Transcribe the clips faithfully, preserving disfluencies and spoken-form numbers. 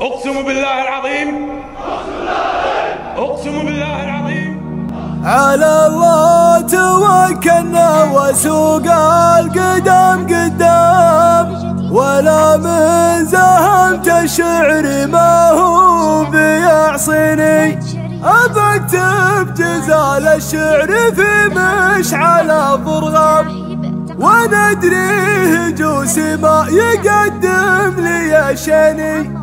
أقسم بالله العظيم أقسم بالله العظيم على الله توكلنا وسوق القدم قدام ولا من زهمت الشعر ما هو بيعصيني أبكتب جزال الشعر في مشعل أبرغم وندري هجوسي ما يقدم لي شني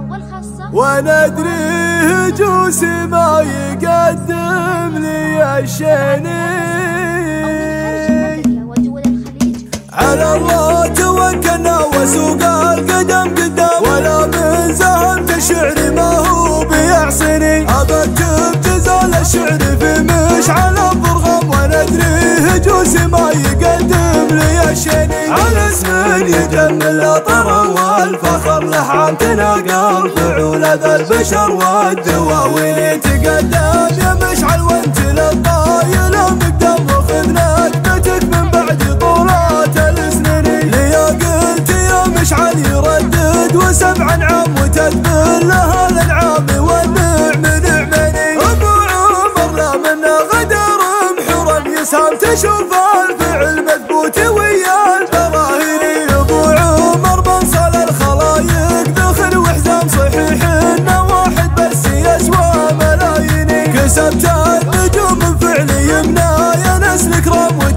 وندري هجوسي ما يقدم لي شني على الله توكلنا وسوق القدم قدام ولا من زهمت شعري ما هو بيعصيني أبكتب جزال الشعر في مشعل أبرغم وندري هجوسي ما يقدم على اسم يجمل العطر والفخر لحامتنا قال فعول ذا البشر والدواوين تقدم يا مشعل وانت للطايل مقدم وخذنا نكبتك من بعد طولات السنين ليا قلت يا مشعل يردد وسبع نعم وتكبر لها الانعام والنعم نعمني ابو عمر لا منا غدر محرم يسام تشوف الفعل مثبوت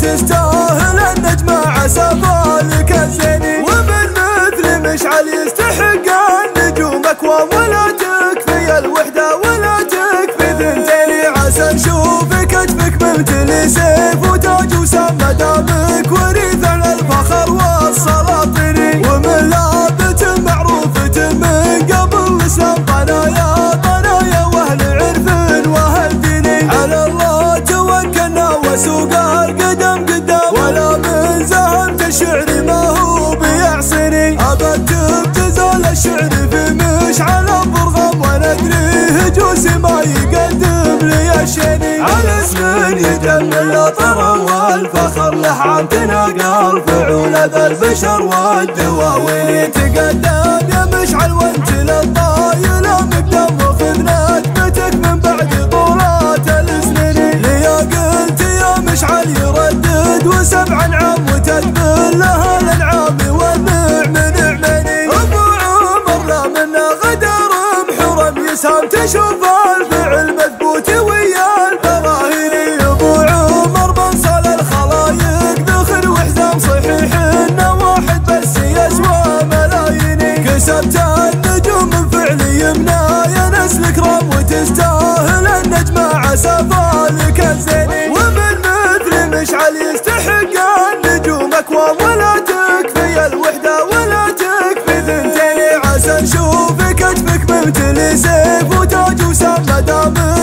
تستاهل النجمة عسى بالك الزيني ومن مثل مشعل يستحق النجوم أكوام ولا تكفي الوحدة ولا تكفي ثنتين عسى نشوفك كتفك ممتلي سيف وتاج وسام مدامك وريثنا الفخر والسلاطيني ومن لابة معروفة من قبل الإسلام قنايا قنايا وأهل عرف وأهل ديني على الله توكلنا وسوق الشعر في مشعل أبرغم وندري هجوسي ما يقدم لي شني على اسم يجمل العطر والفخر لحامتنا قال فعول ذا البشر والدواوين تقدم يا مشعل وانت للطايل مقدم وخذنا نكبتك من بعد طولات السنين ليا قلت يا مشعل يردد وسبع نعم وتكبر لها الانعام والنعم سام تشوف الفعل مثبوت ويا البراهيني ابو عمر بن صالح الخلايق ذخر وحزام صحيح انه واحد بس يسوى ملاييني كسبت النجوم من فعلي يا نسل كرام وتستاهل النجمه عسى بالك الزيني ومن مثل مشعل يستحق النجوم اكوام ولا تكفي الوحده ولا تكفي ثنتين عسى نشوف كتفك ممتلي سيف وتاج وسام مدامك